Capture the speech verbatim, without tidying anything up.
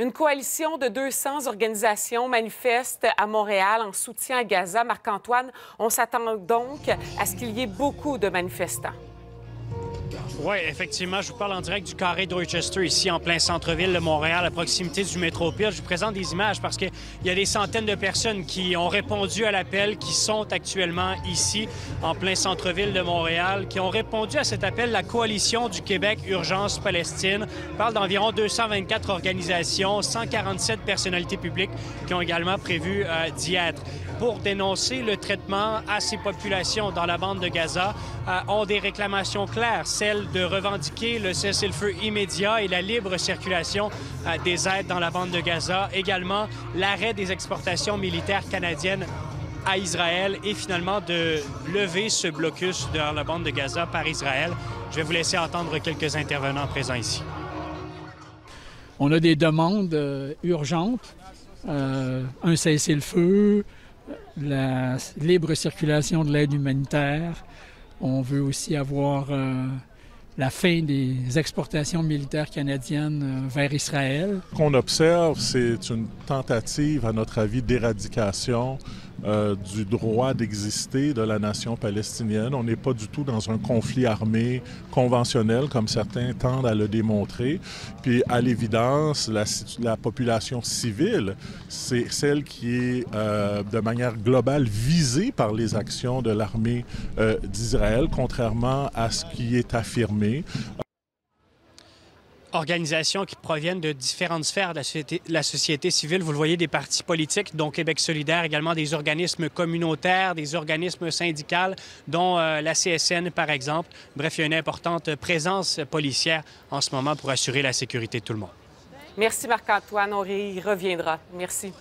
Une coalition de deux cents organisations manifeste à Montréal en soutien à Gaza. Marc-Antoine, on s'attend donc à ce qu'il y ait beaucoup de manifestants. Oui, effectivement, je vous parle en direct du carré de Rochester, ici en plein centre-ville de Montréal, à proximité du métropole. Je vous présente des images parce qu'il y a des centaines de personnes qui ont répondu à l'appel, qui sont actuellement ici, en plein centre-ville de Montréal, qui ont répondu à cet appel, la coalition du Québec Urgence Palestine. On parle d'environ deux cent vingt-quatre organisations, cent quarante-sept personnalités publiques qui ont également prévu euh, d'y être. Pour dénoncer le traitement à ces populations dans la bande de Gaza, euh, ont des réclamations claires, celle de revendiquer le cessez-le-feu immédiat et la libre circulation euh, des aides dans la bande de Gaza, également l'arrêt des exportations militaires canadiennes à Israël et finalement de lever ce blocus dans la bande de Gaza par Israël. Je vais vous laisser entendre quelques intervenants présents ici. On a des demandes euh, urgentes, euh, un cessez-le-feu, la libre circulation de l'aide humanitaire. On veut aussi avoir euh, la fin des exportations militaires canadiennes euh, vers Israël. Ce qu'on observe, c'est une tentative, à notre avis, d'éradication euh, du droit d'exister de la nation palestinienne. On n'est pas du tout dans un conflit armé conventionnel, comme certains tendent à le démontrer. Puis, à l'évidence, la, la population civile, c'est celle qui est, euh, de manière globale, visée par les actions de l'armée euh, d'Israël, contrairement à ce qui est affirmé. Organisations qui proviennent de différentes sphères de la société, la société civile. Vous le voyez, des partis politiques, dont Québec Solidaire, également des organismes communautaires, des organismes syndicaux, dont euh, la C S N, par exemple. Bref, il y a une importante présence policière en ce moment pour assurer la sécurité de tout le monde. Merci, Marc-Antoine. On y reviendra. Merci.